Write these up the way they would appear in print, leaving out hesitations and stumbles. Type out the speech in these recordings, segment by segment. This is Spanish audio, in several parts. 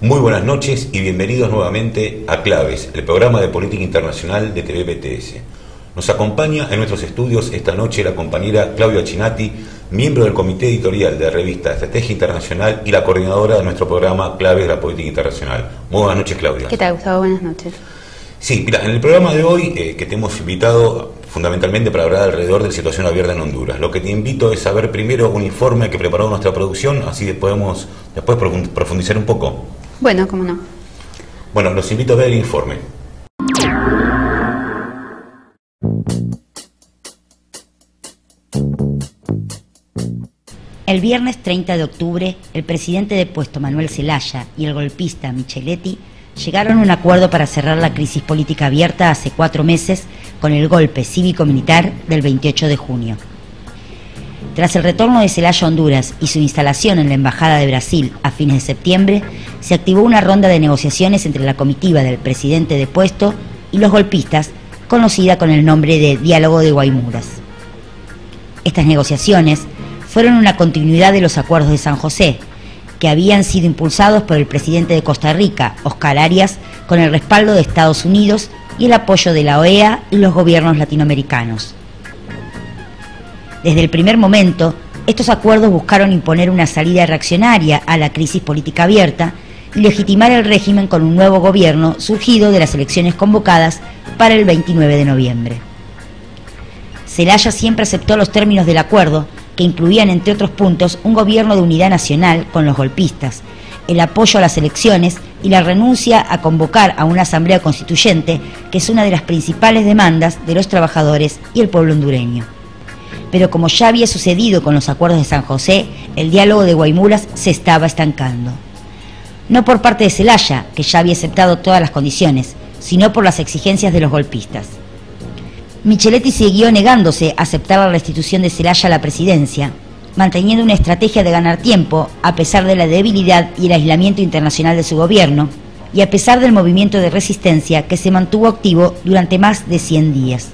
Muy buenas noches y bienvenidos nuevamente a Claves, el programa de política internacional de TVPTS. Nos acompaña en nuestros estudios esta noche la compañera Claudia Chinati, miembro del comité editorial de la revista Estrategia Internacional y la coordinadora de nuestro programa Claves de la política internacional. Muy buenas noches, Claudia. ¿Qué tal, Gustavo? Buenas noches. Sí, mira, en el programa de hoy que te hemos invitado fundamentalmente para hablar alrededor de la situación abierta en Honduras. Lo que te invito es a ver primero un informe que preparó nuestra producción, así podemos después profundizar un poco. Bueno, cómo no. Bueno, los invito a ver el informe. El viernes 30 de octubre, el presidente depuesto Manuel Zelaya y el golpista Micheletti llegaron a un acuerdo para cerrar la crisis política abierta hace 4 meses con el golpe cívico-militar del 28 de junio. Tras el retorno de Zelaya a Honduras y su instalación en la Embajada de Brasil a fines de septiembre, se activó una ronda de negociaciones entre la comitiva del presidente depuesto y los golpistas, conocida con el nombre de Diálogo de Guaymuras. Estas negociaciones fueron una continuidad de los acuerdos de San José, que habían sido impulsados por el presidente de Costa Rica, Oscar Arias, con el respaldo de Estados Unidos y el apoyo de la OEA y los gobiernos latinoamericanos. Desde el primer momento, estos acuerdos buscaron imponer una salida reaccionaria a la crisis política abierta y legitimar el régimen con un nuevo gobierno surgido de las elecciones convocadas para el 29 de noviembre. Zelaya siempre aceptó los términos del acuerdo, que incluían, entre otros puntos, un gobierno de unidad nacional con los golpistas, el apoyo a las elecciones y la renuncia a convocar a una asamblea constituyente, que es una de las principales demandas de los trabajadores y el pueblo hondureño. Pero como ya había sucedido con los acuerdos de San José, el diálogo de Guaymuras se estaba estancando. No por parte de Zelaya, que ya había aceptado todas las condiciones, sino por las exigencias de los golpistas. Micheletti siguió negándose a aceptar la restitución de Zelaya a la presidencia, manteniendo una estrategia de ganar tiempo a pesar de la debilidad y el aislamiento internacional de su gobierno, y a pesar del movimiento de resistencia que se mantuvo activo durante más de 100 días.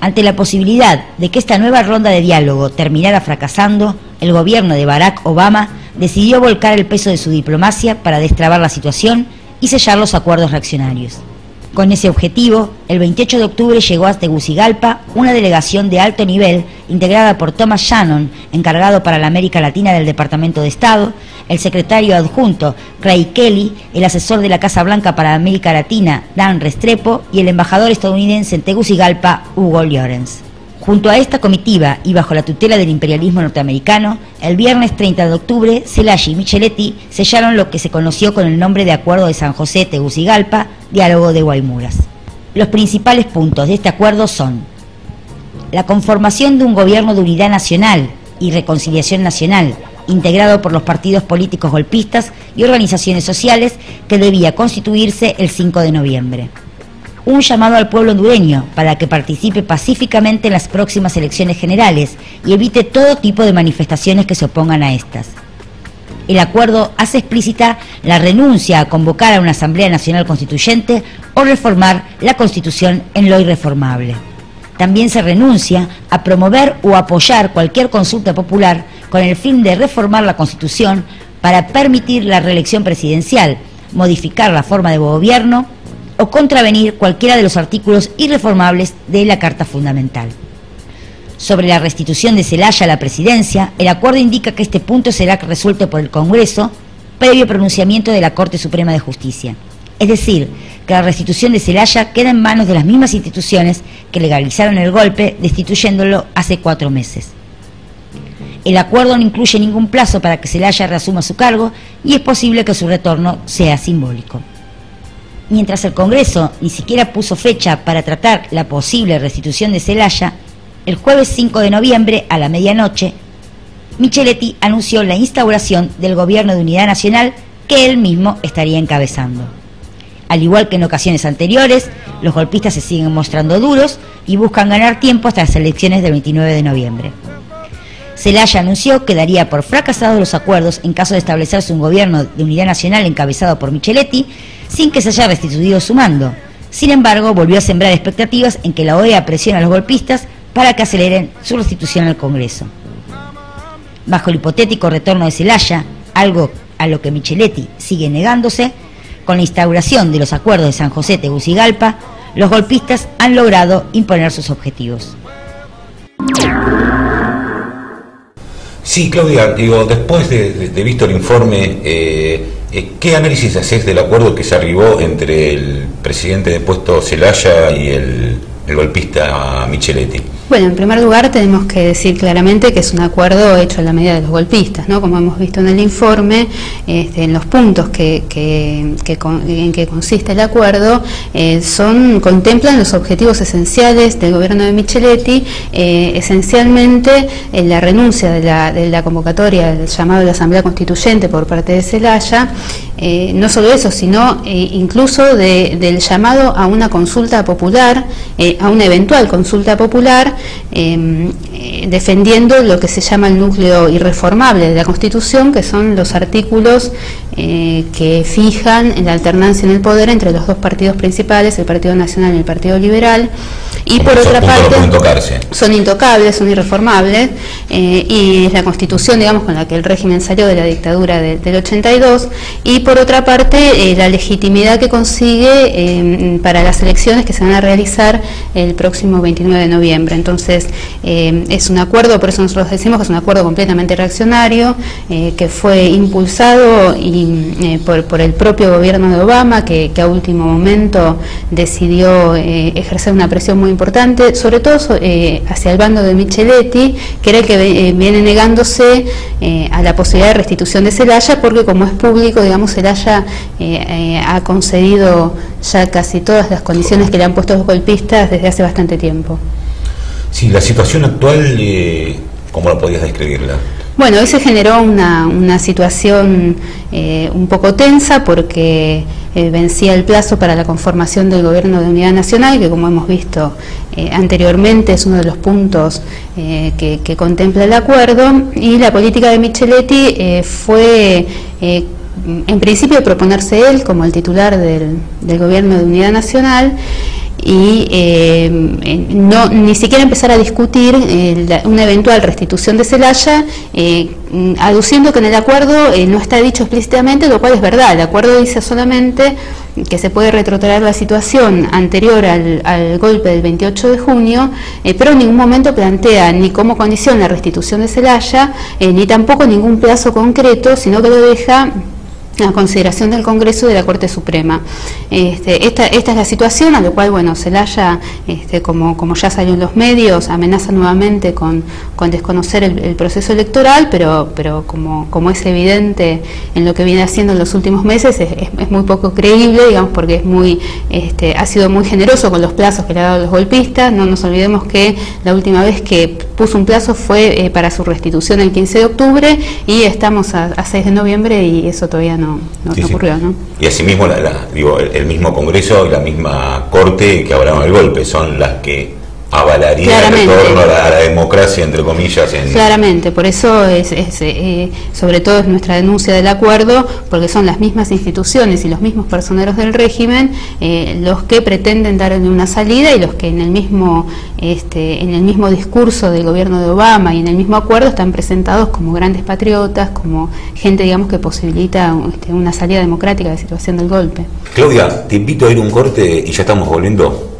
Ante la posibilidad de que esta nueva ronda de diálogo terminara fracasando, el gobierno de Barack Obama decidió volcar el peso de su diplomacia para destrabar la situación y sellar los acuerdos reaccionarios. Con ese objetivo, el 28 de octubre llegó a Tegucigalpa una delegación de alto nivel integrada por Thomas Shannon, encargado para la América Latina del Departamento de Estado, el secretario adjunto Craig Kelly, el asesor de la Casa Blanca para América Latina Dan Restrepo y el embajador estadounidense en Tegucigalpa Hugo Llorens. Junto a esta comitiva y bajo la tutela del imperialismo norteamericano, el viernes 30 de octubre, Zelaya y Micheletti sellaron lo que se conoció con el nombre de Acuerdo de San José-Tegucigalpa, Diálogo de Guaymuras. Los principales puntos de este acuerdo son la conformación de un gobierno de unidad nacional y reconciliación nacional, integrado por los partidos políticos golpistas y organizaciones sociales, que debía constituirse el 5 de noviembre. Un llamado al pueblo hondureño para que participe pacíficamente en las próximas elecciones generales y evite todo tipo de manifestaciones que se opongan a estas. El acuerdo hace explícita la renuncia a convocar a una Asamblea Nacional Constituyente o reformar la Constitución en lo irreformable. También se renuncia a promover o apoyar cualquier consulta popular con el fin de reformar la Constitución para permitir la reelección presidencial, modificar la forma de gobierno o contravenir cualquiera de los artículos irreformables de la Carta Fundamental. Sobre la restitución de Zelaya a la presidencia, el acuerdo indica que este punto será resuelto por el Congreso, previo pronunciamiento de la Corte Suprema de Justicia. Es decir, que la restitución de Zelaya queda en manos de las mismas instituciones que legalizaron el golpe, destituyéndolo hace 4 meses. El acuerdo no incluye ningún plazo para que Zelaya reasuma su cargo y es posible que su retorno sea simbólico. Mientras el Congreso ni siquiera puso fecha para tratar la posible restitución de Zelaya, el jueves 5 de noviembre a la medianoche, Micheletti anunció la instauración del Gobierno de Unidad Nacional que él mismo estaría encabezando. Al igual que en ocasiones anteriores, los golpistas se siguen mostrando duros y buscan ganar tiempo hasta las elecciones del 29 de noviembre. Zelaya anunció que daría por fracasados los acuerdos en caso de establecerse un gobierno de unidad nacional encabezado por Micheletti, sin que se haya restituido su mando. Sin embargo, volvió a sembrar expectativas en que la OEA presiona a los golpistas para que aceleren su restitución al Congreso. Bajo el hipotético retorno de Zelaya, algo a lo que Micheletti sigue negándose, con la instauración de los acuerdos de San José-Tegucigalpa, los golpistas han logrado imponer sus objetivos. Sí, Claudia, digo, después de visto el informe, ¿qué análisis haces del acuerdo que se arribó entre el presidente depuesto Zelaya y el golpista Micheletti? Bueno, en primer lugar tenemos que decir claramente que es un acuerdo hecho a la medida de los golpistas, ¿no? Como hemos visto en el informe, en los puntos en que consiste el acuerdo, contemplan los objetivos esenciales del gobierno de Micheletti, esencialmente la renuncia de la convocatoria del llamado de la Asamblea Constituyente por parte de Zelaya, no solo eso, sino incluso del llamado a una consulta popular, a una eventual consulta popular, defendiendo lo que se llama el núcleo irreformable de la Constitución, que son los artículos que fijan la alternancia en el poder entre los dos partidos principales, el Partido Nacional y el Partido Liberal, y por otra parte son intocables, son irreformables, y es la Constitución, digamos, con la que el régimen salió de la dictadura del 82, y por otra parte la legitimidad que consigue para las elecciones que se van a realizar el próximo 29 de noviembre. Entonces es un acuerdo, por eso nosotros decimos que es un acuerdo completamente reaccionario, que fue impulsado por el propio gobierno de Obama, que a último momento decidió ejercer una presión muy importante, sobre todo hacia el bando de Micheletti, que era el que viene negándose a la posibilidad de restitución de Zelaya, porque como es público, digamos, Zelaya ha concedido ya casi todas las condiciones que le han puesto los golpistas desde hace bastante tiempo. Sí, la situación actual, ¿cómo la podías describirla? Bueno, hoy se generó una situación un poco tensa porque vencía el plazo para la conformación del Gobierno de Unidad Nacional, que como hemos visto anteriormente es uno de los puntos que contempla el acuerdo, y la política de Micheletti fue en principio proponerse él como el titular del Gobierno de Unidad Nacional, y no, ni siquiera empezar a discutir una eventual restitución de Zelaya, aduciendo que en el acuerdo no está dicho explícitamente, lo cual es verdad. El acuerdo dice solamente que se puede retrotraer la situación anterior al golpe del 28 de junio, pero en ningún momento plantea ni como condición la restitución de Zelaya, ni tampoco ningún plazo concreto, sino que lo deja a consideración del Congreso y de la Corte Suprema. Esta es la situación, a lo cual, bueno, Zelaya, como ya salió en los medios, amenaza nuevamente con desconocer el proceso electoral, pero como es evidente en lo que viene haciendo en los últimos meses, es muy poco creíble, digamos, porque es muy ha sido muy generoso con los plazos que le ha dado los golpistas. No nos olvidemos que la última vez que puso un plazo fue para su restitución el 15 de octubre, y estamos a 6 de noviembre y eso todavía no ocurrió, ¿no? Y asimismo el mismo Congreso y la misma Corte que avalaron el golpe son las que avalaría el retorno a la democracia, entre comillas. Claramente, por eso sobre todo es nuestra denuncia del acuerdo, porque son las mismas instituciones y los mismos personeros del régimen los que pretenden darle una salida, y los que en el mismo discurso del gobierno de Obama y en el mismo acuerdo están presentados como grandes patriotas, como gente, digamos, que posibilita una salida democrática de la situación del golpe. Claudia, te invito a ir un corte y ya estamos volviendo.